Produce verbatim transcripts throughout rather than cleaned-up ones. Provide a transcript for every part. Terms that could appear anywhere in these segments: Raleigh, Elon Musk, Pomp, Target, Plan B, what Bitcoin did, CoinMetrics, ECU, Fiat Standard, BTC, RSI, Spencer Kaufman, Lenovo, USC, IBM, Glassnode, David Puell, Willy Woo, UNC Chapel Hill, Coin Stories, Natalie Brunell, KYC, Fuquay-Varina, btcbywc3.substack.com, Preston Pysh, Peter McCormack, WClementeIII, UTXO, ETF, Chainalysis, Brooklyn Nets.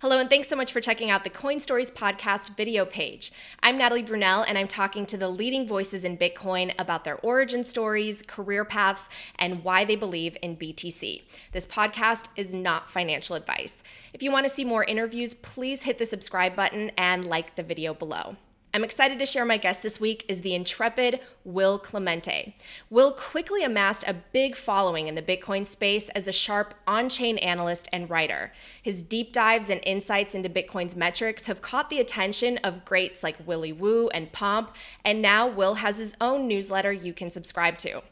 Hello, and thanks so much for checking out the Coin Stories podcast video page. I'm Natalie Brunell, and I'm talking to the leading voices in Bitcoin about their origin stories, career paths, and why they believe in B T C. This podcast is not financial advice. If you want to see more interviews, please hit the subscribe button and like the video below. I'm excited to share my guest this week is the intrepid Will Clemente. Will quickly amassed a big following in the Bitcoin space as a sharp on-chain analyst and writer. His deep dives and insights into Bitcoin's metrics have caught the attention of greats like Willy Woo and Pomp, and now Will has his own newsletter you can subscribe to.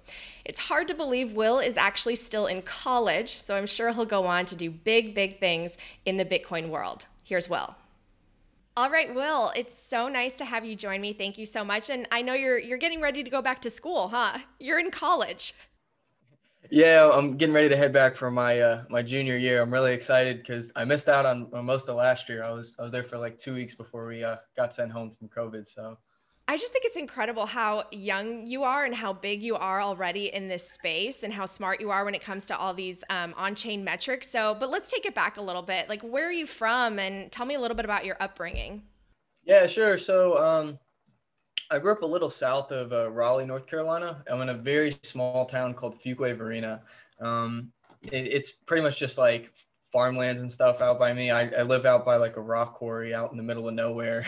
It's hard to believe Will is actually still in college, so I'm sure he'll go on to do big, big things in the Bitcoin world. Here's Will. All right, Will, it's so nice to have you join me. Thank you so much. And I know you're you're getting ready to go back to school, huh? You're in college. Yeah, I'm getting ready to head back for my uh, my junior year. I'm really excited because I missed out on, on most of last year. I was I was there for like two weeks before we uh, got sent home from COVID. So I just think it's incredible how young you are and how big you are already in this space and how smart you are when it comes to all these um, on-chain metrics. So, but let's take it back a little bit. Like, where are you from? And tell me a little bit about your upbringing. Yeah, sure. So um, I grew up a little south of uh, Raleigh, North Carolina. I'm in a very small town called Fuquay-Varina. Um, it, it's pretty much just like farmlands and stuff out by me. I, I live out by like a rock quarry out in the middle of nowhere.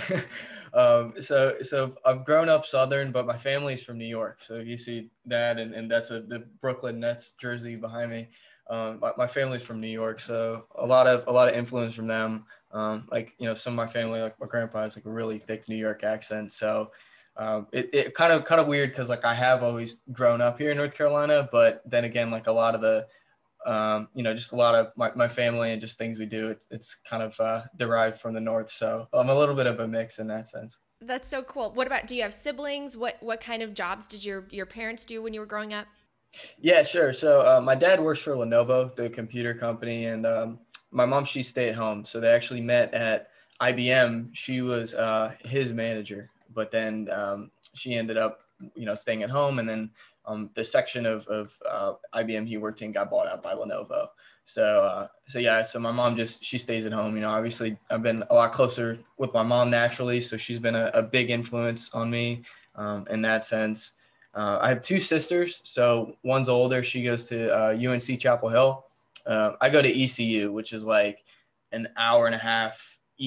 um, so so I've grown up Southern, but my family's from New York. So you see that, and, and that's a, the Brooklyn Nets jersey behind me. Um, my, my family's from New York, so a lot of a lot of influence from them. Um, like you know, some of my family, like my grandpa, has like a really thick New York accent. So um, it it kind of kind of weird because like I have always grown up here in North Carolina, but then again, like a lot of the Um, you know, just a lot of my, my family and just things we do, it's, it's kind of uh, derived from the North. So I'm a little bit of a mix in that sense. That's so cool. What about, do you have siblings? What, what kind of jobs did your, your parents do when you were growing up? Yeah, sure. So uh, my dad works for Lenovo, the computer company, and um, my mom, she stayed at home. So they actually met at I B M. She was uh, his manager, but then um, she ended up, you know, staying at home, and then Um, the section of, of uh, I B M he worked in got bought out by Lenovo. So, uh, so yeah, so my mom just, she stays at home. You know, obviously I've been a lot closer with my mom naturally. So she's been a, a big influence on me um, in that sense. Uh, I have two sisters. So one's older. She goes to uh, U N C Chapel Hill. Uh, I go to E C U, which is like an hour and a half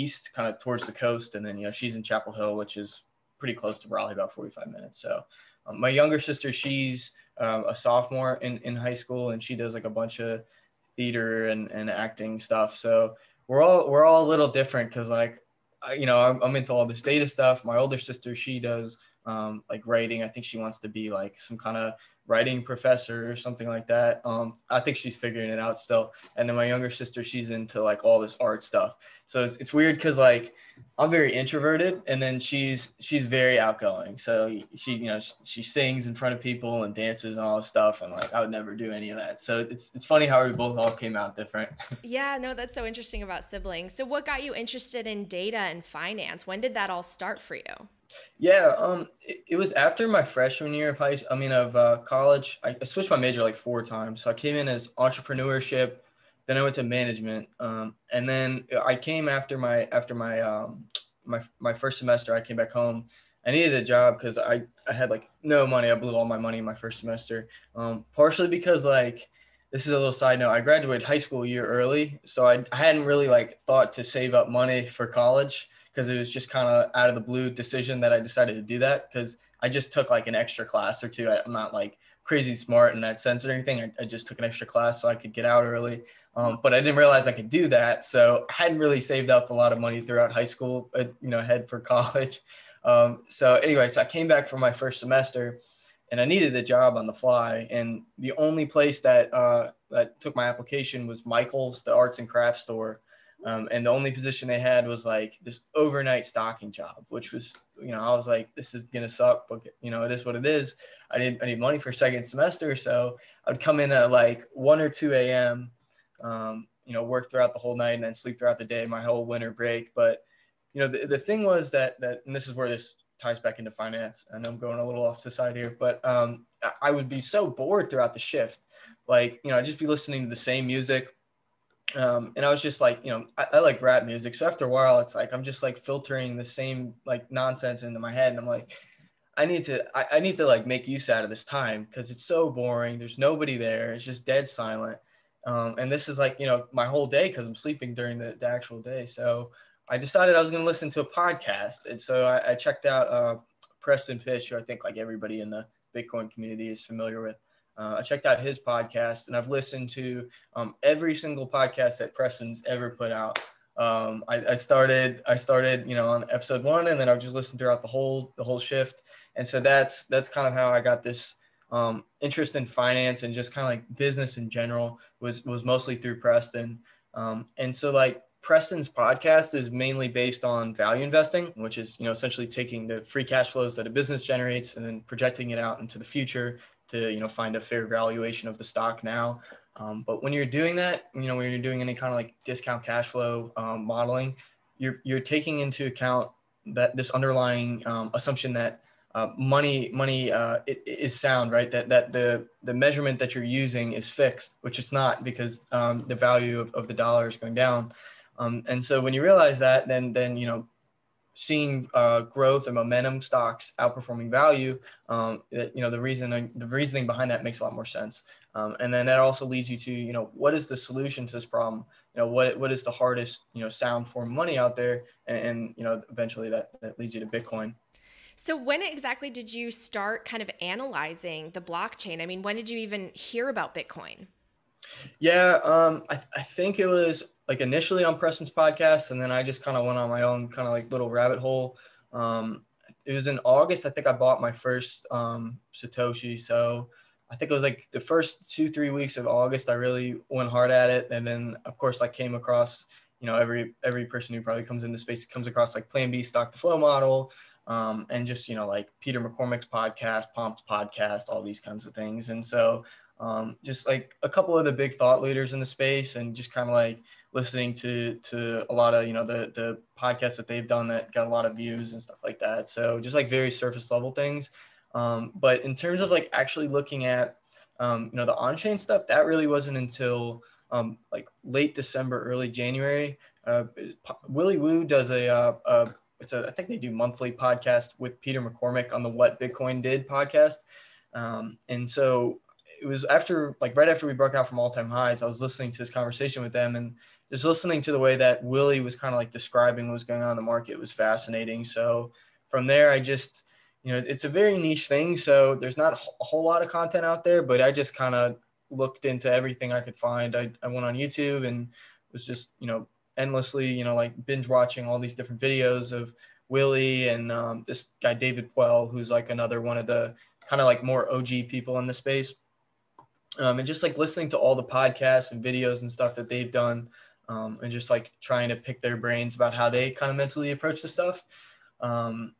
east, kind of towards the coast. And then, you know, she's in Chapel Hill, which is pretty close to Raleigh, about forty-five minutes. So my younger sister, she's um, a sophomore in, in high school, and she does like a bunch of theater and, and acting stuff. So we're all we're all a little different because like, I, you know, I'm, I'm into all this data stuff. My older sister, she does um, like writing. I think she wants to be like some kind of writing professor or something like that. Um, I think she's figuring it out still. And then my younger sister, she's into like all this art stuff. So it's, it's weird because like I'm very introverted, and then she's she's very outgoing. So she you know she, she sings in front of people and dances and all this stuff. And like I would never do any of that. So it's it's funny how we both all came out different. Yeah, no, that's so interesting about siblings. So what got you interested in data and finance? When did that all start for you? Yeah, um, it, it was after my freshman year of high, I mean, of uh, college. I, I switched my major like four times. So I came in as entrepreneurship, then I went to management, um, and then I came after my after my um, my my first semester. I came back home. I needed a job because I I had like no money. I blew all my money in my first semester, um, partially because like. This is a little side note. I graduated high school a year early, so I, I hadn't really like thought to save up money for college because it was just kind of out of the blue decision that I decided to do that because I just took like an extra class or two. I, I'm not like crazy smart in that sense or anything. I, I just took an extra class so I could get out early, um, but I didn't realize I could do that. So I hadn't really saved up a lot of money throughout high school, uh, you know, ahead for college. Um, so anyway, so I came back for my first semester. And I needed a job on the fly. And the only place that, uh, that took my application was Michael's, the arts and crafts store. Um, and the only position they had was like this overnight stocking job, which was, you know, I was like, this is going to suck, but you know, it is what it is. I didn't, I need money for second semester. So I'd come in at like one or two A M, um, you know, work throughout the whole night and then sleep throughout the day, my whole winter break. But, you know, the, the thing was that, that, and this is where this ties back into finance, and I'm going a little off to the side here, but um, I would be so bored throughout the shift. Like, you know, I'd just be listening to the same music. Um, and I was just like, you know, I, I like rap music. So after a while, it's like, I'm just like filtering the same like nonsense into my head. And I'm like, I need to, I, I need to like make use out of this time because it's so boring. There's nobody there. It's just dead silent. Um, and this is like, you know, my whole day because I'm sleeping during the, the actual day. So I decided I was going to listen to a podcast. And so I, I checked out uh, Preston Pysh, who I think like everybody in the Bitcoin community is familiar with. Uh, I checked out his podcast, and I've listened to um, every single podcast that Preston's ever put out. Um, I, I started, I started, you know, on episode one, and then I just listened throughout the whole, the whole shift. And so that's that's kind of how I got this um, interest in finance and just kind of like business in general was was mostly through Preston. Um, and so like Preston's podcast is mainly based on value investing, which is, you know, essentially taking the free cash flows that a business generates and then projecting it out into the future to, you know, find a fair valuation of the stock now. Um, but when you're doing that, you know, when you're doing any kind of like discount cash flow um, modeling, you're, you're taking into account that this underlying um, assumption that uh, money, money uh, it, it is sound, right? That, that the, the measurement that you're using is fixed, which it's not, because um, the value of, of the dollar is going down. Um, and so when you realize that, then, then, you know, seeing uh, growth and momentum stocks outperforming value, um, that, you know, the reason, the reasoning behind that makes a lot more sense. Um, and then that also leads you to, you know, what is the solution to this problem? You know, what, what is the hardest, you know, sound form of money out there? And, and you know, eventually that, that leads you to Bitcoin. So when exactly did you start kind of analyzing the blockchain? I mean, when did you even hear about Bitcoin? Yeah, um, I, th- I think it was like initially on Preston's podcast, and then I just kind of went on my own kind of like little rabbit hole. Um, it was in August, I think I bought my first um, Satoshi. So I think it was like the first two, three weeks of August, I really went hard at it. And then of course I came across, you know, every, every person who probably comes into space comes across like Plan B, stock to flow model. Um, and just, you know, like Peter McCormack's podcast, Pomp's podcast, all these kinds of things. And so um, just like a couple of the big thought leaders in the space, and just kind of like listening to, to a lot of, you know, the, the podcasts that they've done that got a lot of views and stuff like that. So just like very surface level things. Um, but in terms of like actually looking at, um, you know, the on-chain stuff, that really wasn't until um, like late December, early January. Uh, Willy Woo does a, uh, a, it's a, I think they do monthly podcast with Peter McCormack on the What Bitcoin Did podcast. Um, and so it was after, like right after we broke out from all-time highs, I was listening to this conversation with them, and just listening to the way that Willy was kind of like describing what was going on in the market was fascinating. So from there, I just, you know, it's a very niche thing. So there's not a whole lot of content out there, but I just kind of looked into everything I could find. I, I went on YouTube and was just, you know, endlessly, you know, like binge watching all these different videos of Willy and um, this guy, David Puell, who's like another one of the kind of like more O G people in the space. Um, and just like listening to all the podcasts and videos and stuff that they've done, um, and just like trying to pick their brains about how they kind of mentally approach the stuff. Um,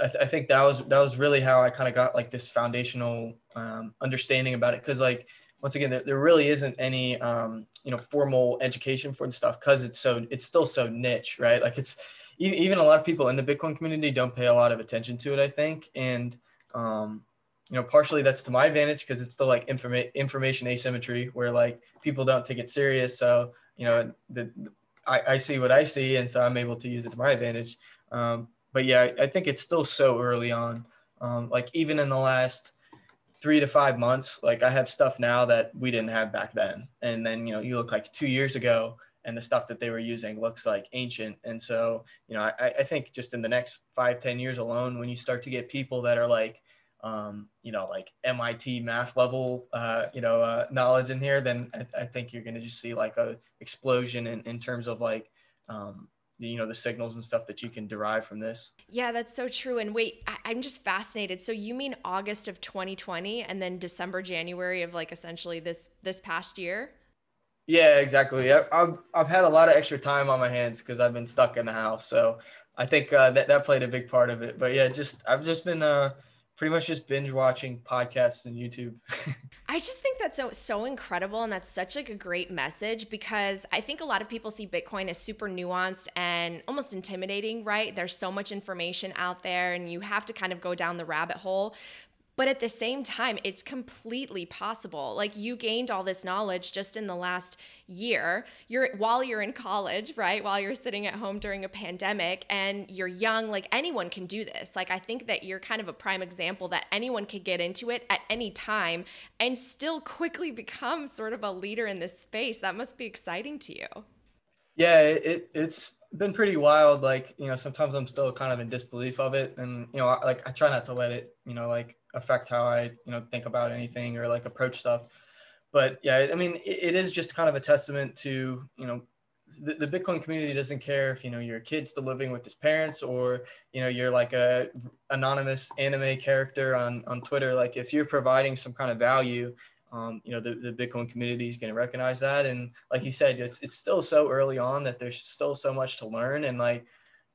I, th- I think that was, that was really how I kind of got like this foundational um, understanding about it. Cause like, once again, there, there really isn't any, um, you know, formal education for the stuff. Cause it's so, it's still so niche, right? Like it's e- even a lot of people in the Bitcoin community don't pay a lot of attention to it, I think. And, um, you know, partially that's to my advantage because it's still like informa- information asymmetry where like people don't take it serious. So, you know, the, the I, I see what I see. And so I'm able to use it to my advantage. Um, but yeah, I, I think it's still so early on. Um, like even in the last three to five months, like I have stuff now that we didn't have back then. And then, you know, you look like two years ago and the stuff that they were using looks like ancient. And so, you know, I, I think just in the next five, ten years alone, when you start to get people that are like, um, you know, like M I T math level, uh, you know, uh, knowledge in here, then I, I think you're going to just see like a explosion in, in terms of like, um, you know, the signals and stuff that you can derive from this. Yeah, that's so true. And wait, I, I'm just fascinated. So you mean August of twenty twenty and then December, January of like essentially this, this past year? Yeah, exactly. I, I've, I've had a lot of extra time on my hands cause I've been stuck in the house. So I think, uh, that, that played a big part of it, but yeah, just, I've just been, uh, pretty much just binge watching podcasts and YouTube. I just think that's so, so incredible. And that's such like a great message because I think a lot of people see Bitcoin as super nuanced and almost intimidating, right? There's so much information out there and you have to kind of go down the rabbit hole. But at the same time, it's completely possible. Like, you gained all this knowledge just in the last year, you're while you're in college, right? While you're sitting at home during a pandemic and you're young, like, anyone can do this. Like, I think that you're kind of a prime example that anyone could get into it at any time and still quickly become sort of a leader in this space. That must be exciting to you. Yeah, it, it's been pretty wild. Like, you know, sometimes I'm still kind of in disbelief of it. And, you know, I, like I try not to let it, you know, like affect how I, you know, think about anything or like approach stuff. But yeah, I mean, it, it is just kind of a testament to, you know, the, the Bitcoin community doesn't care if, you know, your kid's still living with his parents or, you know, you're like a anonymous anime character on, on Twitter. Like, if you're providing some kind of value, Um, you know, the, the Bitcoin community is going to recognize that. And like you said, it's, it's still so early on that there's still so much to learn. And like,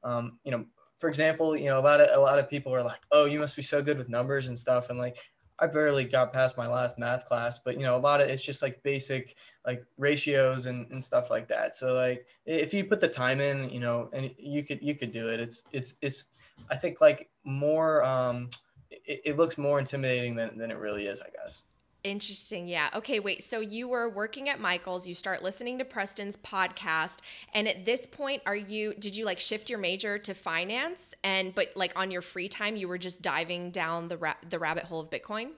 um, you know, for example, you know, a lot of, a lot of people are like, oh, you must be so good with numbers and stuff. And like, I barely got past my last math class, but you know, a lot of it's just like basic, like ratios and, and stuff like that. So like, if you put the time in, you know, and you could, you could do it. It's, it's, it's, I think like more, um, it, it looks more intimidating than, than it really is, I guess. Interesting. Yeah. Okay. Wait. So you were working at Michael's, you start listening to Preston's podcast. And at this point, are you, did you like shift your major to finance and, but like on your free time, you were just diving down the ra- the rabbit hole of Bitcoin?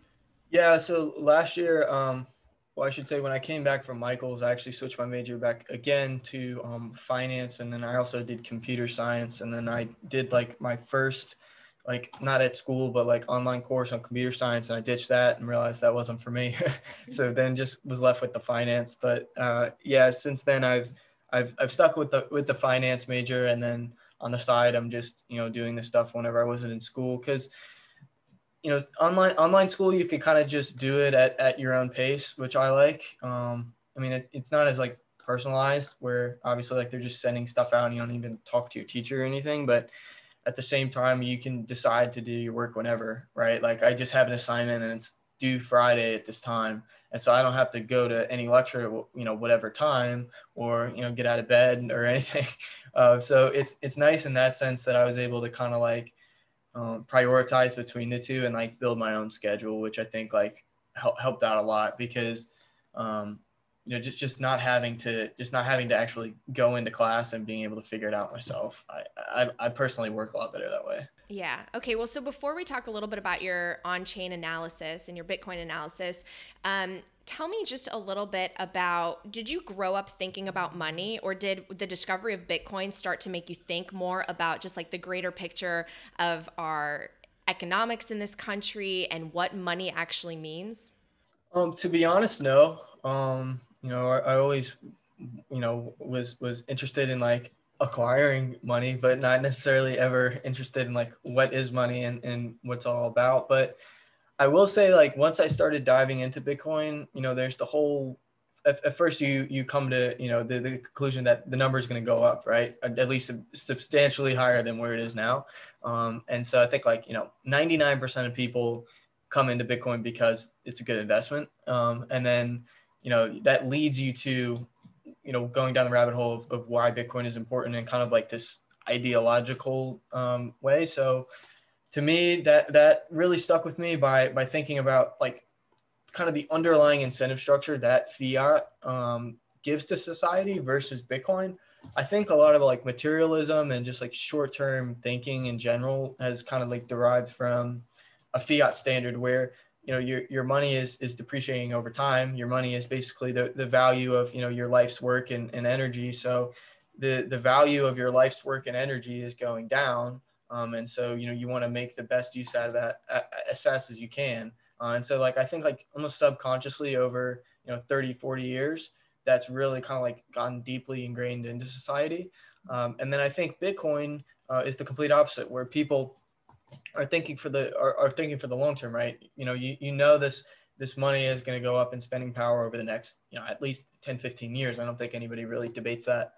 Yeah. So last year, um, well, I should say when I came back from Michael's, I actually switched my major back again to, um, finance. And then I also did computer science. And then I did like my first like not at school, but like online course on computer science. And I ditched that and realized that wasn't for me. So then just was left with the finance. But uh, yeah, since then I've, I've, I've stuck with the, with the finance major. And then on the side, I'm just, you know, doing this stuff whenever I wasn't in school. Cause you know, online, online school, you could kind of just do it at, at your own pace, which I like. Um, I mean, it's, it's not as like personalized where obviously like they're just sending stuff out and you don't even talk to your teacher or anything, but at the same time, you can decide to do your work whenever, right? Like I just have an assignment and it's due Friday at this time. And so I don't have to go to any lecture, you know, whatever time or, you know, get out of bed or anything. Uh, so it's, it's nice in that sense that I was able to kind of like um, prioritize between the two and like build my own schedule, which I think like help, helped out a lot because, um, you know, just, just not having to, just not having to actually go into class and being able to figure it out myself. I, I, I personally work a lot better that way. Yeah. Okay. Well, so before we talk a little bit about your on-chain analysis and your Bitcoin analysis, um, tell me just a little bit about, did you grow up thinking about money or did the discovery of Bitcoin start to make you think more about just like the greater picture of our economics in this country and what money actually means? Um, to be honest, no. Um, You know, I always, you know, was, was interested in like acquiring money, but not necessarily ever interested in like, what is money and, and what's all about. But I will say like, once I started diving into Bitcoin, you know, there's the whole, at, at first you, you come to, you know, the, the conclusion that the number is going to go up, right? At least substantially higher than where it is now. Um, and so I think like, you know, ninety-nine percent of people come into Bitcoin because it's a good investment. Um, and then you know, that leads you to, you know, going down the rabbit hole of, of why Bitcoin is important in kind of like this ideological um, way. So to me, that that really stuck with me by by thinking about like kind of the underlying incentive structure that fiat um, gives to society versus Bitcoin. I think a lot of like materialism and just like short-term thinking in general has kind of like derived from a fiat standard where you know, your, your money is, is depreciating over time. Your money is basically the, the value of, you know, your life's work and, and energy. So the, the value of your life's work and energy is going down. Um, and so, you know, you want to make the best use out of that as fast as you can. Uh, and so like, I think like almost subconsciously over, you know, thirty, forty years, that's really kind of like gotten deeply ingrained into society. Um, and then I think Bitcoin uh, is the complete opposite where people are thinking for the are, are thinking for the long term, right? You know, you you know this this money is going to go up in spending power over the next, you know, at least ten, fifteen years. I don't think anybody really debates that.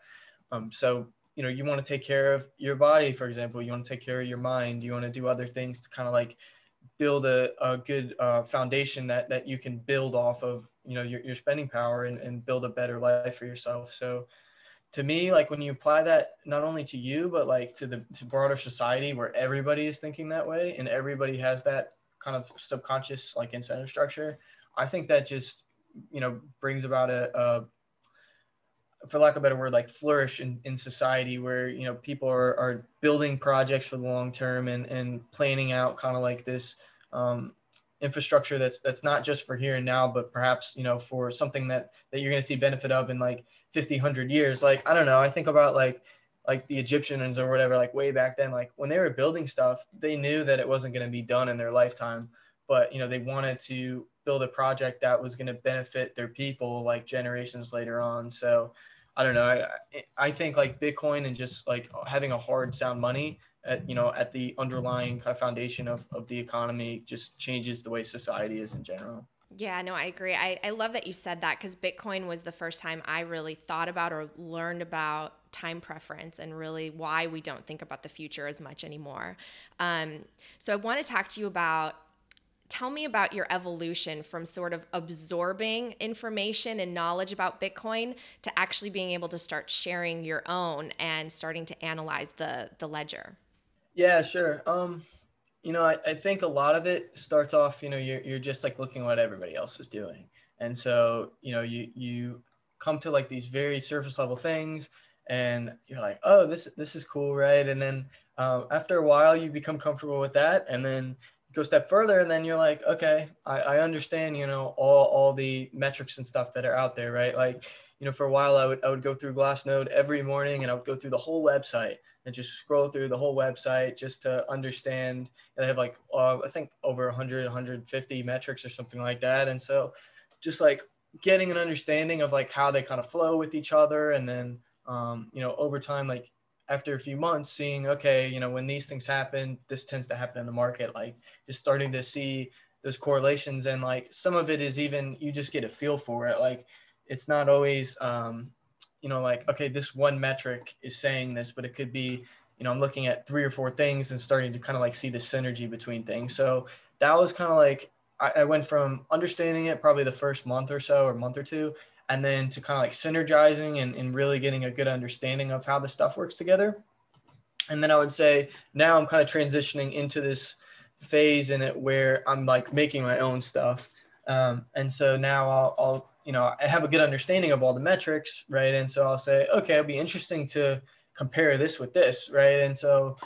Um, so you know, you want to take care of your body, for example. You want to take care of your mind. You want to do other things to kind of like build a a good uh, foundation that that you can build off of. You know, your your spending power and and build a better life for yourself. So to me, like when you apply that not only to you, but like to the to broader society where everybody is thinking that way and everybody has that kind of subconscious like incentive structure. I think that just, you know, brings about a, a for lack of a better word, like flourish in, in society where, you know, people are, are building projects for the long term and, and planning out kind of like this um, infrastructure that's that's not just for here and now, but perhaps, you know, for something that, that you're going to see benefit of in like fifty, one hundred years. Like, I don't know, I think about like, like the Egyptians or whatever, like way back then, like when they were building stuff, they knew that it wasn't going to be done in their lifetime, but, you know, they wanted to build a project that was going to benefit their people like generations later on. So I don't know. I, I think like Bitcoin and just like having a hard sound money at, you know, at the underlying kind of foundation of, of the economy just changes the way society is in general. Yeah, no, I agree. I, I love that you said that because Bitcoin was the first time I really thought about or learned about time preference and really why we don't think about the future as much anymore. Um, so I want to talk to you about Tell me about your evolution from sort of absorbing information and knowledge about Bitcoin to actually being able to start sharing your own and starting to analyze the, the ledger. Yeah, sure. Um, you know, I, I think a lot of it starts off, you know, you're, you're just like looking at what everybody else is doing. And so, you know, you, you come to like these very surface level things and you're like, oh, this, this is cool. Right. And then um, after a while you become comfortable with that. And then go a step further and then you're like, okay, I, I understand, you know, all, all the metrics and stuff that are out there, right? Like, you know, for a while I would, I would go through Glassnode every morning and I would go through the whole website and just scroll through the whole website just to understand. And I have like, uh, I think over one hundred, one hundred fifty metrics or something like that. And so just like getting an understanding of like how they kind of flow with each other. And then, um, you know, over time, like after a few months seeing, okay, you know, when these things happen, this tends to happen in the market, like just starting to see those correlations. And like, some of it is even, you just get a feel for it. Like, it's not always, um, you know, like, okay, this one metric is saying this, but it could be, you know, I'm looking at three or four things and starting to kind of like see the synergy between things. So that was kind of like, I, I went from understanding it probably the first month or so, or month or two, and then to kind of like synergizing and, and really getting a good understanding of how the stuff works together. And then I would say now I'm kind of transitioning into this phase in it where I'm like making my own stuff. Um, and so now I'll, I'll, you know, I have a good understanding of all the metrics, right? And so I'll say, okay, it'll be interesting to compare this with this, right? And so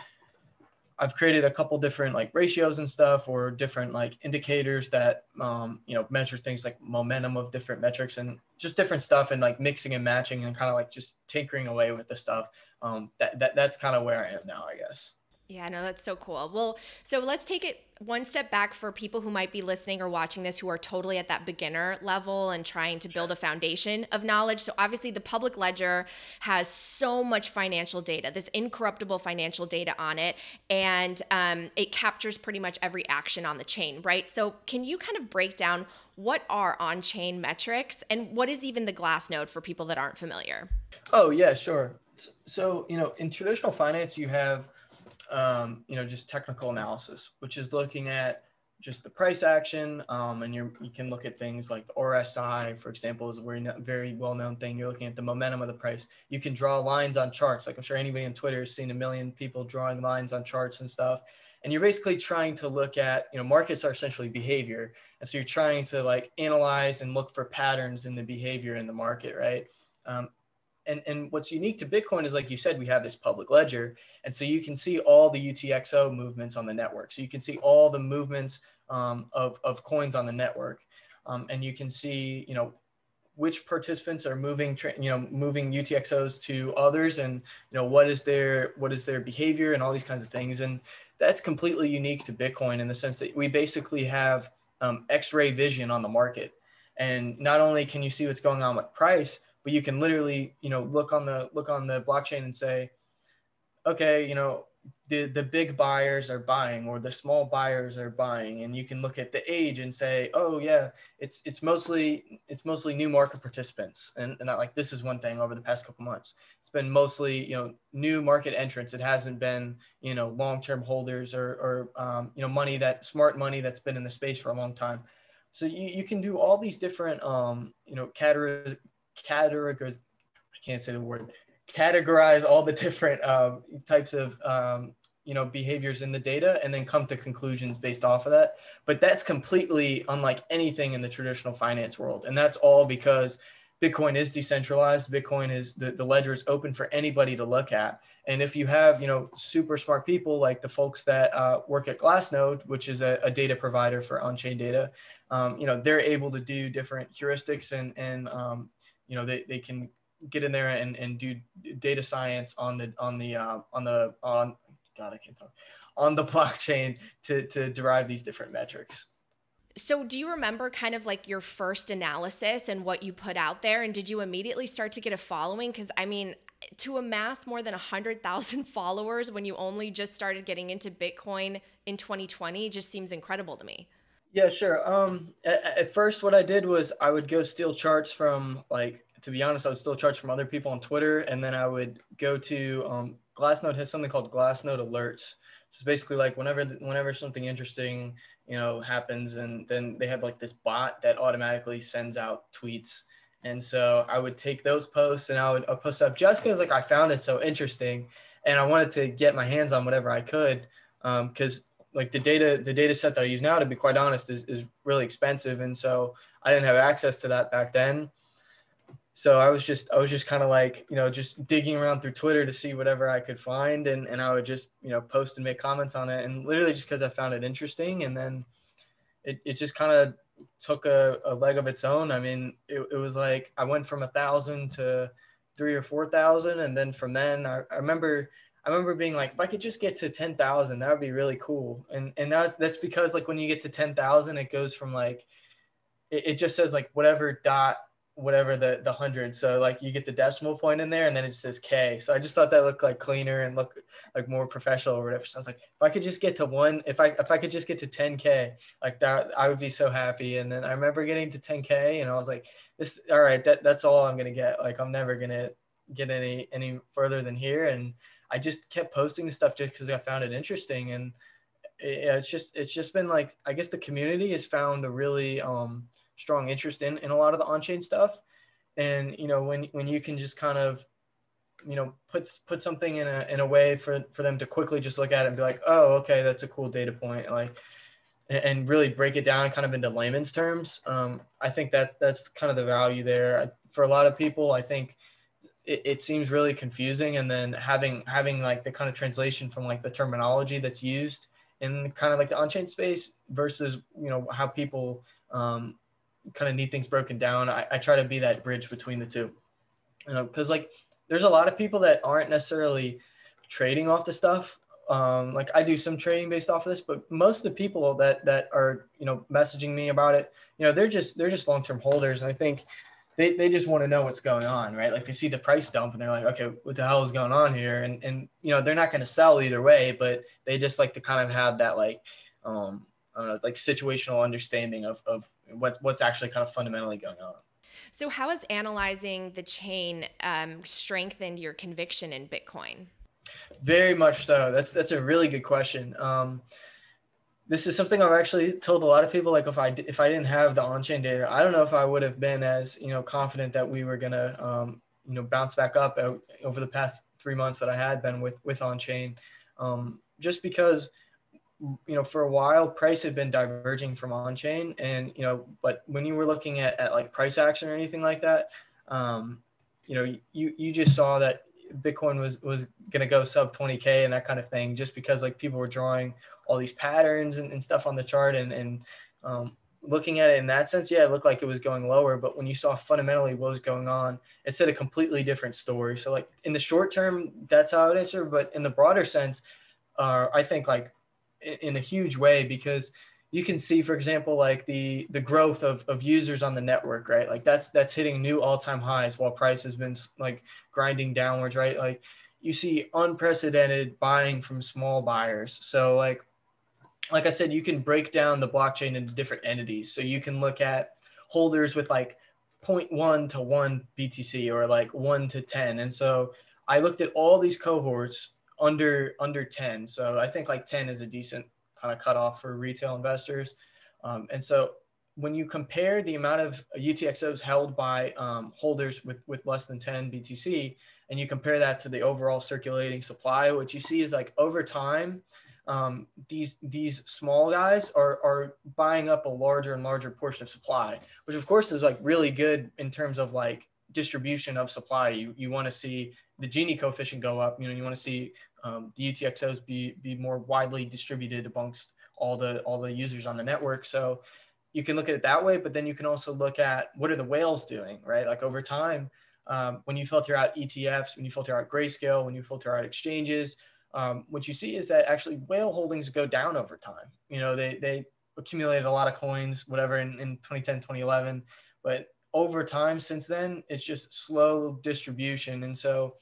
I've created a couple different like ratios and stuff or different like indicators that, um, you know, measure things like momentum of different metrics and just different stuff and like mixing and matching and kind of like just tinkering away with the stuff. Um, that, that that's kind of where I am now, I guess. Yeah, no, that's so cool. Well, so let's take it one step back for people who might be listening or watching this who are totally at that beginner level and trying to build a foundation of knowledge. So obviously the public ledger has so much financial data, this incorruptible financial data on it, and um, it captures pretty much every action on the chain, right? So can you kind of break down what are on-chain metrics and what is even the Glassnode for people that aren't familiar? Oh, yeah, sure. So, you know, in traditional finance, you have Um, you know, just technical analysis, which is looking at just the price action. Um, and you're, you can look at things like the R S I, for example, is a very, very well-known thing. You're looking at the momentum of the price. You can draw lines on charts. Like I'm sure anybody on Twitter has seen a million people drawing lines on charts and stuff. And you're basically trying to look at, you know, markets are essentially behavior. And so you're trying to like analyze and look for patterns in the behavior in the market, right? Um, And, and what's unique to Bitcoin is, like you said, we have this public ledger. And so you can see all the U T X O movements on the network. So you can see all the movements um, of, of coins on the network. Um, and you can see, you know, which participants are moving, you know, moving U T X Os to others and, you know, what is their, what is their behavior and all these kinds of things. And that's completely unique to Bitcoin in the sense that we basically have um, X-ray vision on the market. And not only can you see what's going on with price, but you can literally, you know, look on the look on the blockchain and say, okay, you know, the, the big buyers are buying or the small buyers are buying. And you can look at the age and say, oh yeah, it's it's mostly it's mostly new market participants. And, and not like this is one thing over the past couple months. It's been mostly, you know, new market entrants. It hasn't been, you know, long-term holders or, or um, you know, money that smart money that's been in the space for a long time. So you, you can do all these different, um, you know, categories. Categorize, I can't say the word, categorize all the different um, types of, um, you know, behaviors in the data and then come to conclusions based off of that. But that's completely unlike anything in the traditional finance world. And that's all because Bitcoin is decentralized. Bitcoin is, the, the ledger is open for anybody to look at. And if you have, you know, super smart people like the folks that uh, work at Glassnode, which is a, a data provider for on-chain data, um, you know, they're able to do different heuristics and, and um, you know, they, they can get in there and, and do data science on the, on the, uh, on the, on, God, I can't talk, on the blockchain to, to derive these different metrics. So do you remember kind of like your first analysis and what you put out there? And did you immediately start to get a following? Because I mean, to amass more than one hundred thousand followers when you only just started getting into Bitcoin in twenty twenty just seems incredible to me. Yeah, sure. Um, at, at first, what I did was I would go steal charts from, like, to be honest, I would steal charts from other people on Twitter. And then I would go to, um, Glassnode has something called Glassnode Alerts. So it's basically like whenever whenever something interesting, you know, happens, and then they have like this bot that automatically sends out tweets. And so I would take those posts and I would I'd post up just because, like, I found it so interesting and I wanted to get my hands on whatever I could, because um, like the data, the data set that I use now, to be quite honest, is, is really expensive. And so I didn't have access to that back then. So I was just, I was just kind of like, you know, just digging around through Twitter to see whatever I could find. And, and I would just, you know, post and make comments on it, and literally just because I found it interesting. And then it, it just kind of took a, a leg of its own. I mean, it, it was like, I went from a thousand to three or four thousand. And then from then I, I remember, I remember being like, if I could just get to ten thousand, that would be really cool. And, and that's, that's because, like, when you get to ten thousand, it goes from like, it, it just says like whatever dot, whatever the the hundred, so like you get the decimal point in there and then it just says K. So I just thought that looked like cleaner and looked like more professional or whatever. So I was like, if I could just get to one, if I if I could just get to ten K, like that, I would be so happy. And then I remember getting to ten K and I was like, this, all right, that that's all I'm gonna get. Like, I'm never gonna get any any further than here. And I just kept posting the stuff just because I found it interesting. And it, it's just it's just been like, I guess the community has found a really um strong interest in, in a lot of the on-chain stuff. And, you know, when, when you can just kind of, you know, put, put something in a, in a way for, for them to quickly just look at it and be like, oh, okay, that's a cool data point. Like, and really break it down kind of into layman's terms. Um, I think that that's kind of the value there for a lot of people. I think it, it seems really confusing. And then having, having like the kind of translation from like the terminology that's used in kind of like the on-chain space versus, you know, how people, um, kind of need things broken down. I, I try to be that bridge between the two, you know, because like there's a lot of people that aren't necessarily trading off the stuff. Um, like I do some trading based off of this, but most of the people that that are, you know, messaging me about it, you know, they're just they're just long-term holders. And I think they, they just want to know what's going on, right? Like they see the price dump and they're like, okay, what the hell is going on here? And, and you know, they're not going to sell either way, but they just like to kind of have that like, um, I don't know, like situational understanding of, of what, what's actually kind of fundamentally going on. So how has analyzing the chain um, strengthened your conviction in Bitcoin? Very much so. That's, that's a really good question. Um, this is something I've actually told a lot of people, like if I, if I didn't have the on-chain data, I don't know if I would have been as, you know, confident that we were going to, um, you know, bounce back up over the past three months that I had been with, with on-chain, um, just because, you know, for a while price had been diverging from on chain and, you know, but when you were looking at, at like price action or anything like that, um, you know, you, you just saw that Bitcoin was, was going to go sub twenty K and that kind of thing, just because like people were drawing all these patterns and, and stuff on the chart and, and, um, looking at it in that sense, yeah, it looked like it was going lower, but when you saw fundamentally what was going on, it said a completely different story. So like in the short term, that's how I would answer. But in the broader sense, uh, I think like, in a huge way, because you can see, for example, like the the growth of, of users on the network, right? Like that's that's hitting new all-time highs while price has been like grinding downwards, right? Like you see unprecedented buying from small buyers. So like like I said, you can break down the blockchain into different entities. So you can look at holders with like zero point one to one B T C or like one to ten. And so I looked at all these cohorts under under ten. So I think like ten is a decent kind of cutoff for retail investors. Um, and so when you compare the amount of U T X Os held by um, holders with, with less than ten B T C and you compare that to the overall circulating supply, what you see is like over time, um, these these small guys are, are buying up a larger and larger portion of supply, which of course is like really good in terms of like distribution of supply. You, you want to see the Gini coefficient go up, you know, you want to see um, the U T X Os be, be more widely distributed amongst all the, all the users on the network. So you can look at it that way, but then you can also look at what are the whales doing, right? Like over time, um, when you filter out E T Fs, when you filter out Grayscale, when you filter out exchanges, um, what you see is that actually whale holdings go down over time. You know, they, they accumulated a lot of coins, whatever, in, in twenty ten, twenty eleven, but over time since then, it's just slow distribution. And so,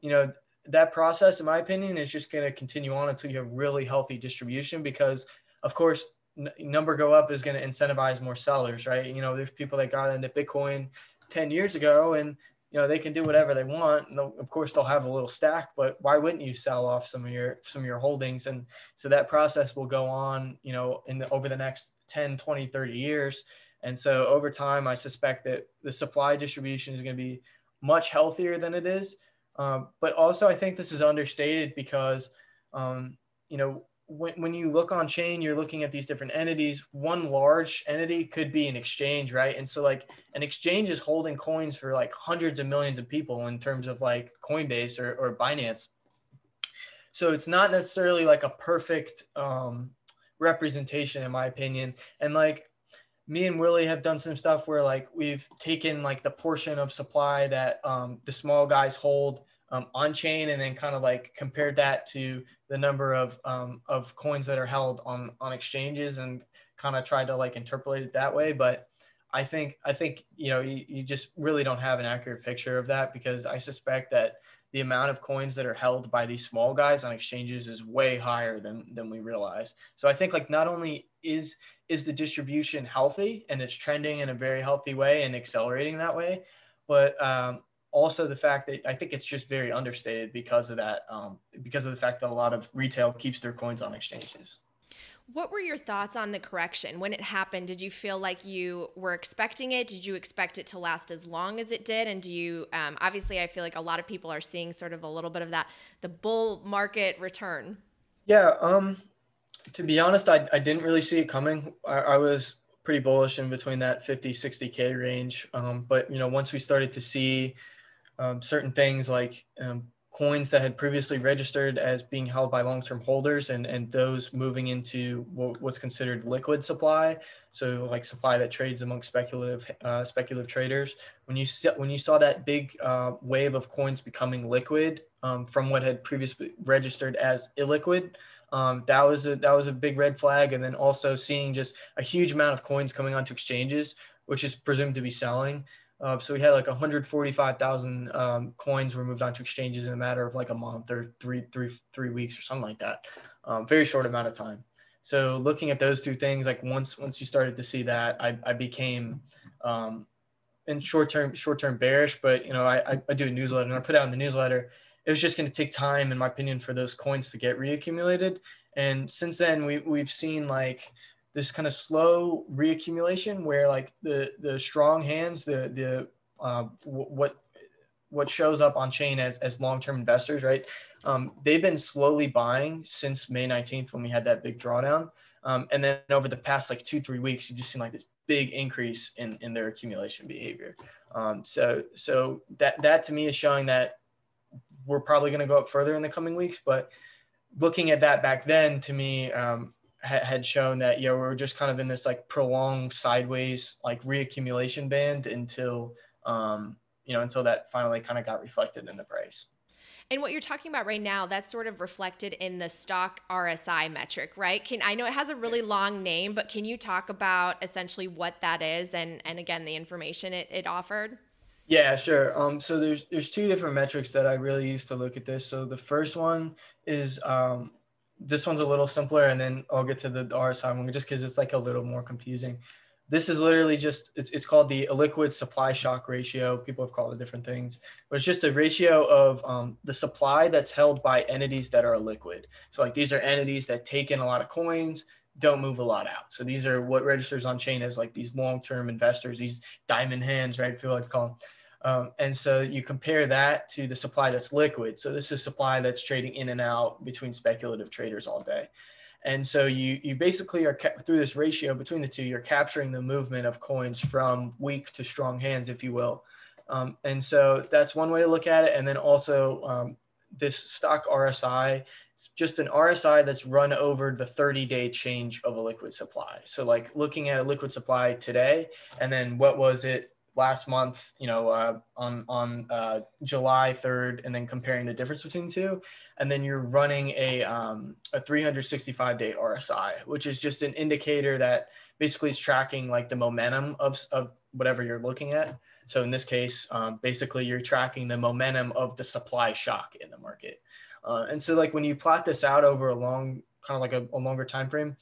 you know, that process, in my opinion, is just going to continue on until you have really healthy distribution, because of course, n number go up is going to incentivize more sellers, right? You know, there's people that got into Bitcoin ten years ago and, you know, they can do whatever they want. And of course they'll have a little stack, but why wouldn't you sell off some of your, some of your holdings? And so that process will go on, you know, in the, over the next ten, twenty, thirty years. And so over time, I suspect that the supply distribution is going to be much healthier than it is. Um, but also, I think this is understated because, um, you know, when, when you look on chain, you're looking at these different entities. One large entity could be an exchange, right? And so like an exchange is holding coins for like hundreds of millions of people in terms of like Coinbase or, or Binance. So it's not necessarily like a perfect um, representation, in my opinion. And like, me and Willie have done some stuff where like we've taken like the portion of supply that um, the small guys hold um, on chain and then kind of like compared that to the number of, um, of coins that are held on, on exchanges and kind of tried to like interpolate it that way. But I think, I think, you know, you, you just really don't have an accurate picture of that, because I suspect that the amount of coins that are held by these small guys on exchanges is way higher than, than we realize. So I think like not only is, is the distribution healthy and it's trending in a very healthy way and accelerating that way, but um, also the fact that I think it's just very understated because of that, um, because of the fact that a lot of retail keeps their coins on exchanges. What were your thoughts on the correction when it happened? Did you feel like you were expecting it? Did you expect it to last as long as it did? And do you, um, obviously I feel like a lot of people are seeing sort of a little bit of that, the bull market return. Yeah. Um, to be honest, I, I didn't really see it coming. I, I was pretty bullish in between that fifty, sixty K range. Um, but you know, once we started to see, um, certain things like, um, coins that had previously registered as being held by long-term holders and, and those moving into what's considered liquid supply. So like supply that trades among speculative, uh, speculative traders. When you, when you saw that big uh, wave of coins becoming liquid um, from what had previously registered as illiquid, um, that was a, that was a big red flag. And then also seeing just a huge amount of coins coming onto exchanges, which is presumed to be selling. Uh, so we had like one hundred forty-five thousand um, coins were moved onto exchanges in a matter of like a month or three, three, three weeks or something like that. Um, very short amount of time. So looking at those two things, like once once you started to see that, I, I became um, in short term short term bearish. But you know, I, I, I do a newsletter and I put out in the newsletter, it was just going to take time, in my opinion, for those coins to get reaccumulated. And since then, we we've seen like this kind of slow reaccumulation where like the, the strong hands, the, the, uh, what, what shows up on chain as, as long-term investors, right? Um, they've been slowly buying since May nineteenth when we had that big drawdown. Um, and then over the past like two, three weeks, you've just seen like this big increase in, in their accumulation behavior. Um, so, so that, that to me is showing that we're probably going to go up further in the coming weeks, but looking at that back then to me, um, had shown that, you know, we were just kind of in this like prolonged sideways, like reaccumulation band until, um, you know, until that finally kind of got reflected in the price. And what you're talking about right now, that's sort of reflected in the stock R S I metric, right? Can, I know it has a really long name, but can you talk about essentially what that is and, and again, the information it, it offered? Yeah, sure. Um, so there's, there's two different metrics that I really use to look at this. So the first one is, um, this one's a little simpler, and then I'll get to the R S I one just because it's like a little more confusing. This is literally just, it's, it's called the illiquid supply shock ratio. People have called it different things, but it's just a ratio of um, the supply that's held by entities that are illiquid. So like these are entities that take in a lot of coins, don't move a lot out. So these are what registers on chain as like these long-term investors, these diamond hands, right? People like to call them. Um, and so you compare that to the supply that's liquid. So this is supply that's trading in and out between speculative traders all day. And so you, you basically are, through this ratio between the two, you're capturing the movement of coins from weak to strong hands, if you will. Um, and so that's one way to look at it. And then also um, this stock R S I, it's just an R S I that's run over the thirty day change of a liquid supply. So like looking at a liquid supply today, and then what was it last month, you know, uh, on, on uh, July third, and then comparing the difference between the two. And then you're running a, um, a three hundred sixty-five day R S I, which is just an indicator that basically is tracking like the momentum of, of whatever you're looking at. So in this case, um, basically you're tracking the momentum of the supply shock in the market. Uh, and so like when you plot this out over a long, kind of like a, a longer time frame,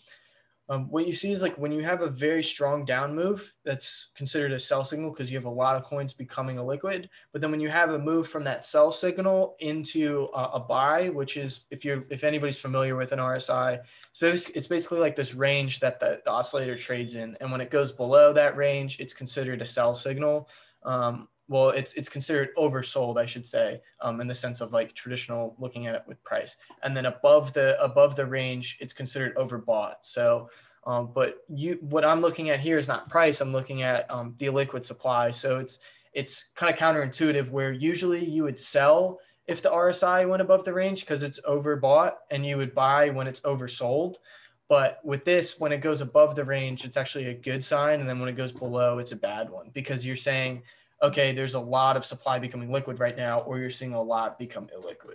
Um, what you see is like when you have a very strong down move, that's considered a sell signal because you have a lot of coins becoming a liquid. But then when you have a move from that sell signal into a, a buy, which is if you're if anybody's familiar with an R S I, it's, it's basically like this range that the, the oscillator trades in. And when it goes below that range, it's considered a sell signal. Um, well, it's it's considered oversold, I should say, um, in the sense of like traditional looking at it with price. And then above the above the range, it's considered overbought. So, um, but you what I'm looking at here is not price. I'm looking at um, the illiquid supply. So it's it's kind of counterintuitive, where usually you would sell if the R S I went above the range because it's overbought, and you would buy when it's oversold. But with this, when it goes above the range, it's actually a good sign, and then when it goes below, it's a bad one, because you're saying, okay, there's a lot of supply becoming liquid right now, or you're seeing a lot become illiquid.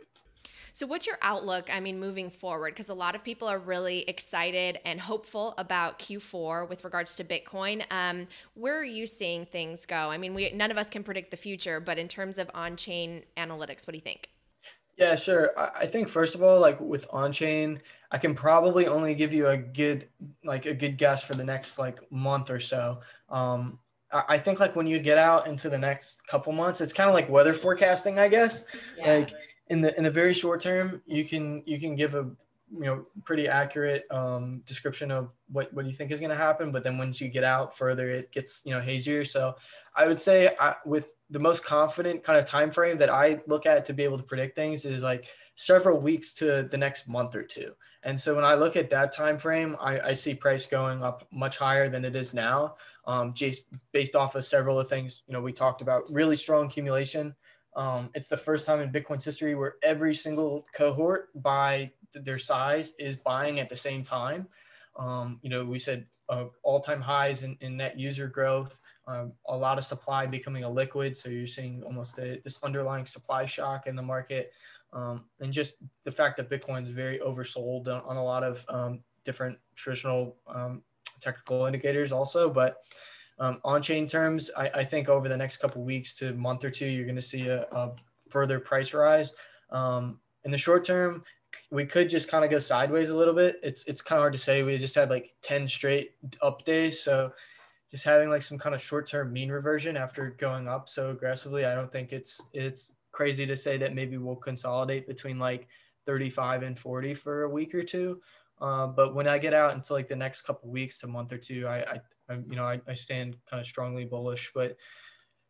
So what's your outlook, I mean, moving forward? Because a lot of people are really excited and hopeful about Q four with regards to Bitcoin. Um, where are you seeing things go? I mean, we, none of us can predict the future, but in terms of on-chain analytics, what do you think? Yeah, sure. I think first of all, like with on-chain, I can probably only give you a good, like a good guess for the next like month or so. Um, I think like when you get out into the next couple months, it's kind of like weather forecasting, I guess. Yeah. Like in the in the very short term, you can you can give a you know pretty accurate um, description of what what you think is going to happen. But then once you get out further, it gets you know hazier. So I would say I, with the most confident kind of time frame that I look at to be able to predict things is like several weeks to the next month or two. And so when I look at that time frame, I, I see price going up much higher than it is now, um, just based off of several of the things you know we talked about. Really strong accumulation. Um, it's the first time in Bitcoin's history where every single cohort by th- their size is buying at the same time. Um, you know, we said uh, all-time highs in, in net user growth, um, a lot of supply becoming a liquid. So you're seeing almost a, this underlying supply shock in the market. Um, and just the fact that Bitcoin is very oversold on, on a lot of um, different traditional um, technical indicators also. But um, on-chain terms, I, I think over the next couple of weeks to month or two, you're going to see a, a further price rise. Um, in the short term, we could just kind of go sideways a little bit. It's it's kind of hard to say. We just had like ten straight up days. So just having like some kind of short-term mean reversion after going up so aggressively, I don't think it's it's crazy to say that maybe we'll consolidate between like thirty-five and forty for a week or two. Uh, but when I get out into like the next couple of weeks to month or two, I, I, I you know, I, I stand kind of strongly bullish. But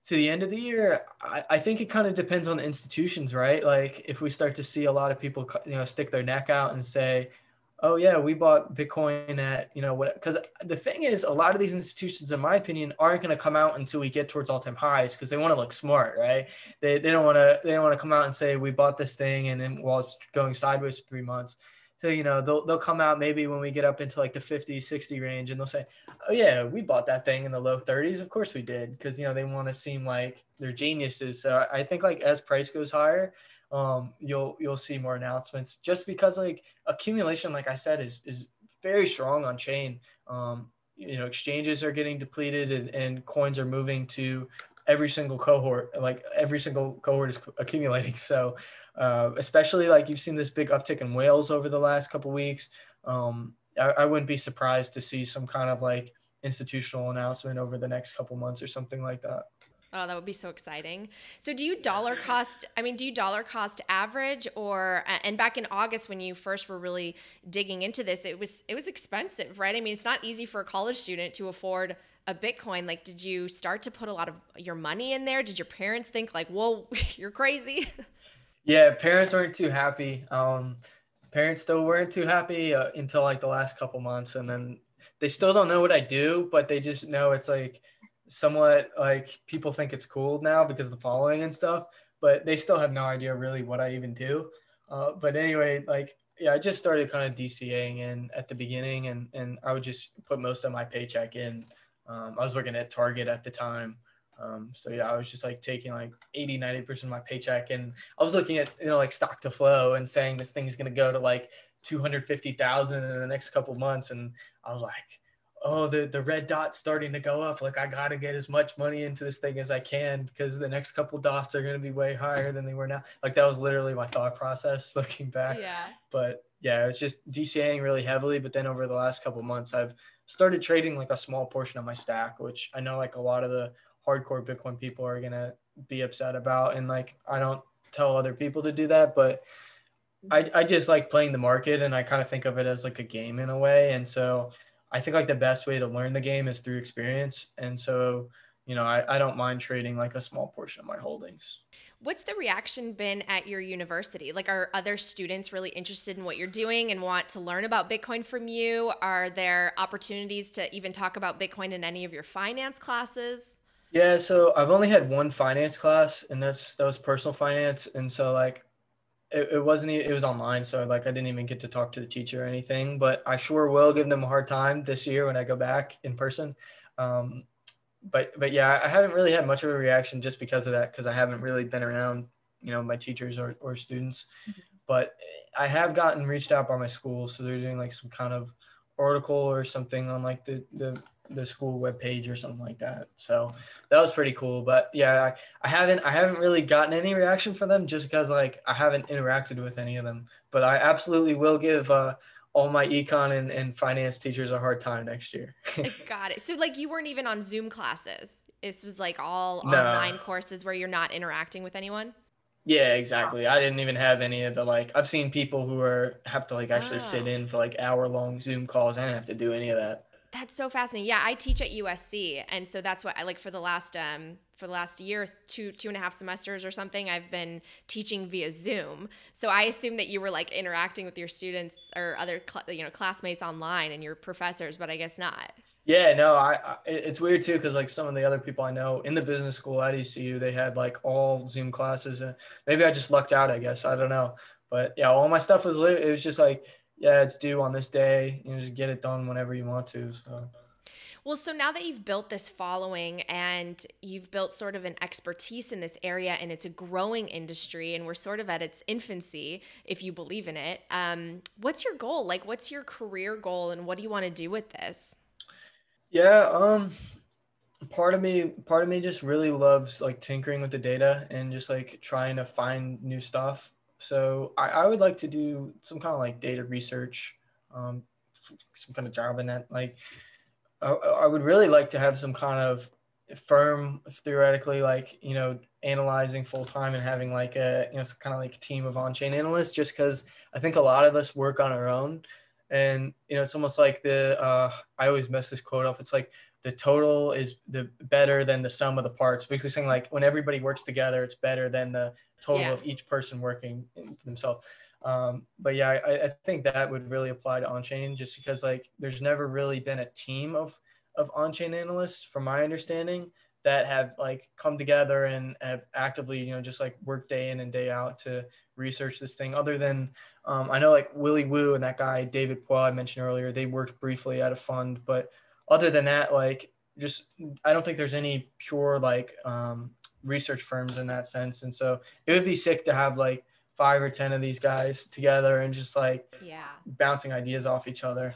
to the end of the year, I, I think it kind of depends on the institutions, right? Like if we start to see a lot of people, you know, stick their neck out and say, oh yeah, we bought Bitcoin at, you know, what? Because the thing is, a lot of these institutions, in my opinion, aren't going to come out until we get towards all-time highs because they want to look smart, right? They they don't want to they don't want to come out and say we bought this thing and then while well, it's going sideways for three months. So you know they'll they'll come out maybe when we get up into like the fifty, sixty range and they'll say, oh yeah, we bought that thing in the low thirties. Of course we did, because you know they want to seem like they're geniuses. So I think like as price goes higher, Um, you'll you'll see more announcements just because like accumulation, like I said, is is very strong on chain. Um, you know, exchanges are getting depleted and, and coins are moving to every single cohort. Like every single cohort is accumulating. So uh, especially like you've seen this big uptick in whales over the last couple of weeks. Um, I, I wouldn't be surprised to see some kind of like institutional announcement over the next couple months or something like that. Oh, that would be so exciting. So do you dollar cost, I mean, do you dollar cost average or, and back in August when you first were really digging into this, it was, it was expensive, right? I mean, it's not easy for a college student to afford a Bitcoin. Like, did you start to put a lot of your money in there? Did your parents think like, whoa, you're crazy? Yeah, parents weren't too happy. Um, parents still weren't too happy uh, until like the last couple months. And then they still don't know what I do, but they just know it's like, somewhat like people think it's cool now because of the following and stuff, but they still have no idea really what I even do. Uh, but anyway, like, yeah, I just started kind of DCAing in at the beginning, and, and I would just put most of my paycheck in. Um, I was working at Target at the time. Um, so yeah, I was just like taking like eighty, ninety percent of my paycheck. And I was looking at, you know, like stock to flow and saying this thing is going to go to like two hundred fifty thousand in the next couple months. And I was like, oh, the, the red dot's starting to go up. Like, I got to get as much money into this thing as I can because the next couple dots are going to be way higher than they were now. Like, that was literally my thought process looking back. Yeah. But yeah, it's just DCAing really heavily. But then over the last couple months, I've started trading like a small portion of my stack, which I know like a lot of the hardcore Bitcoin people are going to be upset about. And like, I don't tell other people to do that, but I, I just like playing the market, and I kind of think of it as like a game in a way. And so I think like the best way to learn the game is through experience. And so, you know, I, I don't mind trading like a small portion of my holdings. What's the reaction been at your university? Like, are other students really interested in what you're doing and want to learn about Bitcoin from you? Are there opportunities to even talk about Bitcoin in any of your finance classes? Yeah, so I've only had one finance class, and that's that was personal finance. And so like, it wasn't, it was online. So like, I didn't even get to talk to the teacher or anything, but I sure will give them a hard time this year when I go back in person. Um, but, but yeah, I haven't really had much of a reaction just because of that. Cause I haven't really been around, you know, my teachers or, or students, but I have gotten reached out by my school. So they're doing like some kind of article or something on like the, the, the school webpage or something like that. So that was pretty cool. But yeah, I, I haven't, I haven't really gotten any reaction from them just because like I haven't interacted with any of them, but I absolutely will give uh, all my econ and, and finance teachers a hard time next year. Got it. So like you weren't even on Zoom classes. This was like all no. online courses where you're not interacting with anyone. Yeah, exactly. I didn't even have any of the, like, I've seen people who are have to like actually oh. sit in for like hour long Zoom calls. I didn't have to do any of that. That's so fascinating. Yeah, I teach at U S C, and so that's what I like for the last um for the last year, two two and a half semesters or something. I've been teaching via Zoom, so I assume that you were like interacting with your students or other you know classmates online and your professors, but I guess not. Yeah, no, I, I it's weird too because like some of the other people I know in the business school at E C U, they had like all Zoom classes, and maybe I just lucked out. I guess I don't know, but yeah, all my stuff was it was just like. Yeah, it's due on this day. You just get it done whenever you want to. So. Well, so now that you've built this following and you've built sort of an expertise in this area, and it's a growing industry, and we're sort of at its infancy, if you believe in it, um, what's your goal? Like, what's your career goal, and what do you want to do with this? Yeah, um, part of me, part of me just really loves like tinkering with the data and just like trying to find new stuff. So I, I would like to do some kind of like data research, um, some kind of job in that. Like, I, I would really like to have some kind of firm, theoretically, like, you know, analyzing full time and having like a, you know, some kind of like team of on-chain analysts, just because I think a lot of us work on our own. And, you know, it's almost like the, uh, I always mess this quote up. It's like, the total is the better than the sum of the parts. Basically saying like when everybody works together, it's better than the total yeah. of each person working themselves. Um, but yeah, I, I think that would really apply to on-chain just because like there's never really been a team of, of on-chain analysts from my understanding that have like come together and have actively, you know, just like work day in and day out to research this thing other than, um, I know like Willy Woo and that guy, David Puell, I mentioned earlier, they worked briefly at a fund, but other than that, like just, I don't think there's any pure like um, research firms in that sense. And so it would be sick to have like five or ten of these guys together and just like yeah. bouncing ideas off each other.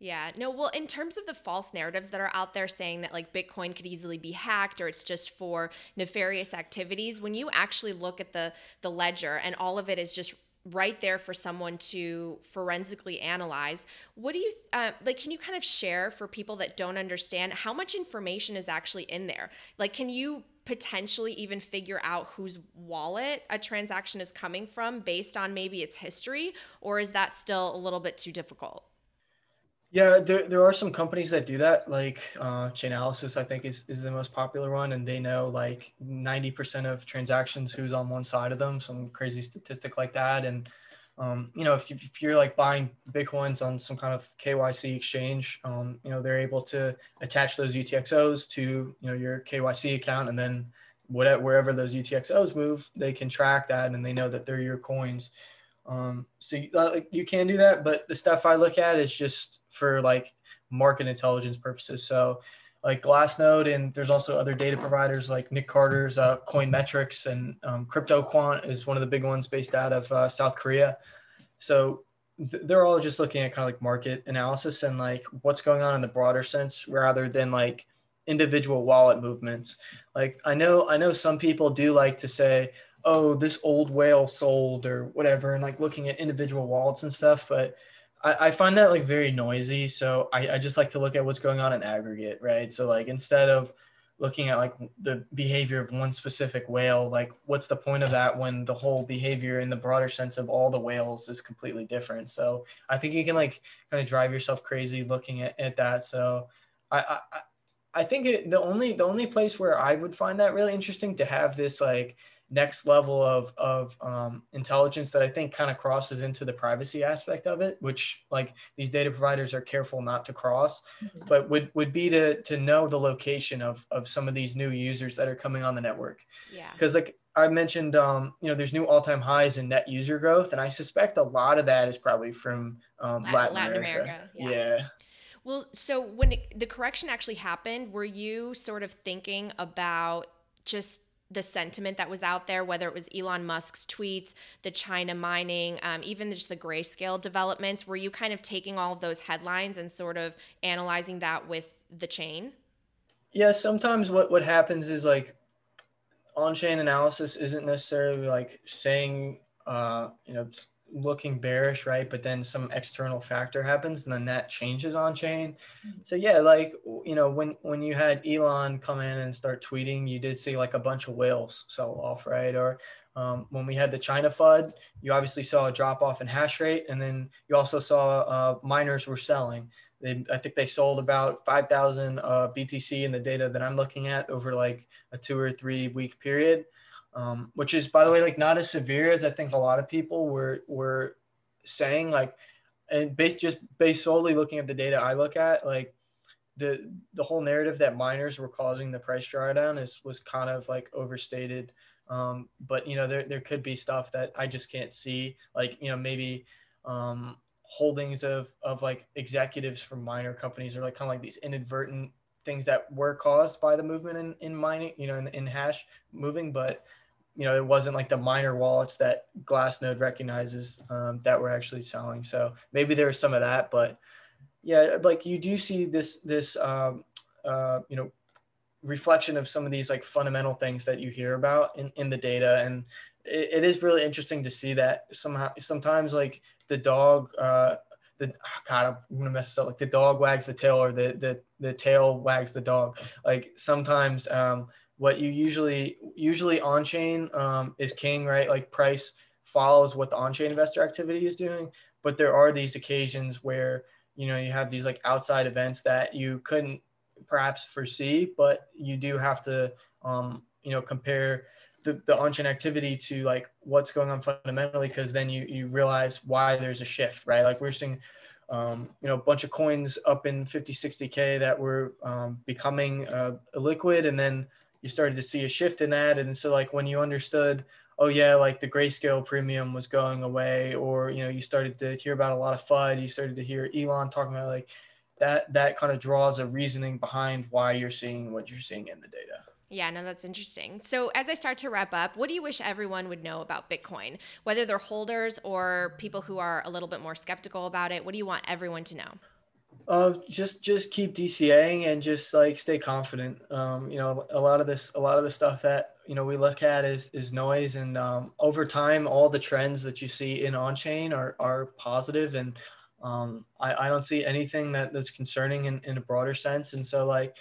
Yeah, no, well, in terms of the false narratives that are out there saying that like Bitcoin could easily be hacked or it's just for nefarious activities, when you actually look at the, the ledger and all of it is just right there for someone to forensically analyze. What do you, uh, like, can you kind of share for people that don't understand how much information is actually in there? Like, can you potentially even figure out whose wallet a transaction is coming from based on maybe its history, or is that still a little bit too difficult? Yeah, there, there are some companies that do that, like uh, Chainalysis, I think is, is the most popular one. And they know like ninety percent of transactions, who's on one side of them, some crazy statistic like that. And, um, you know, if, you, if you're like buying Bitcoins on some kind of K Y C exchange, um, you know, they're able to attach those U T X Os to, you know, your K Y C account. And then whatever, wherever those U T X Os move, they can track that and they know that they're your coins. Um, so you, like, you can do that, but the stuff I look at is just for like market intelligence purposes. So like Glassnode, and there's also other data providers like Nick Carter's uh, CoinMetrics, and um, CryptoQuant is one of the big ones based out of uh, South Korea. So th they're all just looking at kind of like market analysis and like what's going on in the broader sense rather than like individual wallet movements. Like I know, I know some people do like to say, oh, this old whale sold or whatever, and like looking at individual wallets and stuff, but I, I find that like very noisy. So I, I just like to look at what's going on in aggregate, right? So like instead of looking at like the behavior of one specific whale, like what's the point of that when the whole behavior in the broader sense of all the whales is completely different? So I think you can like kind of drive yourself crazy looking at, at that. So I I, I think it, the only the only place where I would find that really interesting to have this like next level of, of um, intelligence that I think kind of crosses into the privacy aspect of it, which like these data providers are careful not to cross, mm-hmm. but would, would be to, to know the location of, of some of these new users that are coming on the network. Yeah. Cause like I mentioned, um, you know, there's new all-time highs in net user growth. And I suspect a lot of that is probably from um, Latin, Latin, Latin America. America. Yeah. yeah. Well, so when it, the correction actually happened, were you sort of thinking about just the sentiment that was out there, whether it was Elon Musk's tweets, the China mining, um, even just the Grayscale developments? Were you kind of taking all of those headlines and sort of analyzing that with the chain? Yeah, sometimes what, what happens is like on-chain analysis isn't necessarily like saying, uh, you know, looking bearish, right? But then some external factor happens and then that changes on chain. So yeah, like, you know, when, when you had Elon come in and start tweeting, you did see like a bunch of whales sell off, right? Or um, when we had the China F U D, you obviously saw a drop off in hash rate. And then you also saw uh, miners were selling. They, I think they sold about five thousand uh, B T C in the data that I'm looking at over like a two or three week period. Um, which is, by the way, like not as severe as I think a lot of people were were saying. Like, and based just based solely looking at the data I look at, like the the whole narrative that miners were causing the price drawdown is was kind of like overstated. Um, but you know, there there could be stuff that I just can't see. Like, you know, maybe um, holdings of of like executives from miner companies, or like kind of like these inadvertent things that were caused by the movement in in mining, you know, in in hash moving, but you know, it wasn't like the miner wallets that Glassnode recognizes um, that were actually selling. So maybe there was some of that, but yeah, like you do see this, this, um, uh, you know, reflection of some of these like fundamental things that you hear about in, in the data. And it, it is really interesting to see that somehow, sometimes like the dog, uh, the, oh God, I'm going to mess this up. Like the dog wags the tail, or the, the, the tail wags the dog. Like sometimes, um, what you usually, usually on-chain um, is king, right? Like price follows what the on-chain investor activity is doing. But there are these occasions where, you know, you have these like outside events that you couldn't perhaps foresee, but you do have to, um, you know, compare the, the on-chain activity to like what's going on fundamentally, because then you, you realize why there's a shift, right? Like we're seeing Um, you know, a bunch of coins up in fifty, sixty K that were um, becoming uh, illiquid, and then you started to see a shift in that. And so like when you understood, oh yeah, like the Grayscale premium was going away, or, you know, you started to hear about a lot of F U D, you started to hear Elon talking about like that, that kind of draws a reasoning behind why you're seeing what you're seeing in the data. Yeah, no, that's interesting. So as I start to wrap up, what do you wish everyone would know about Bitcoin, whether they're holders or people who are a little bit more skeptical about it? What do you want everyone to know? Uh, just just keep DCAing and just like stay confident. Um, you know, a lot of this, a lot of the stuff that, you know, we look at is, is noise. And um, over time, all the trends that you see in on-chain are, are positive. And um, I, I don't see anything that, that's concerning in, in a broader sense. And so like,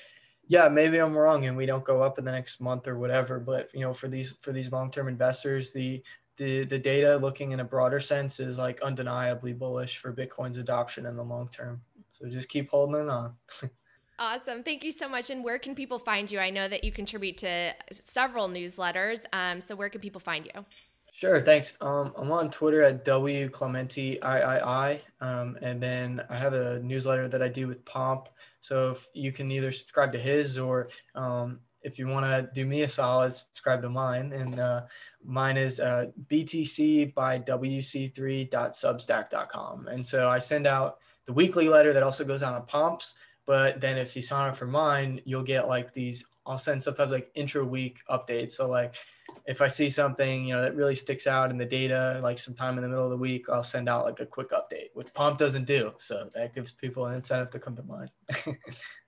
yeah, maybe I'm wrong and we don't go up in the next month or whatever. But, you know, for these for these long-term investors, the the the data looking in a broader sense is like undeniably bullish for Bitcoin's adoption in the long term. So just keep holding it on. Awesome. Thank you so much. And where can people find you? I know that you contribute to several newsletters. Um, so where can people find you? Sure. Thanks. Um, I'm on Twitter at W Clemente two. Um, and then I have a newsletter that I do with Pomp. So if you can either subscribe to his or um, if you want to do me a solid, subscribe to mine. And uh, mine is uh, B T C by W C three dot substack dot com. And so I send out the weekly letter that also goes out on Pomps. But then if you sign up for mine, you'll get like these, I'll send sometimes like intra-week updates. So like if I see something, you know, that really sticks out in the data, like sometime in the middle of the week, I'll send out like a quick update, which Pomp doesn't do. So that gives people an incentive to come to mine.